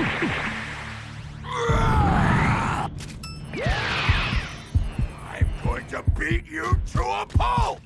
I'm going to beat you to a pulp!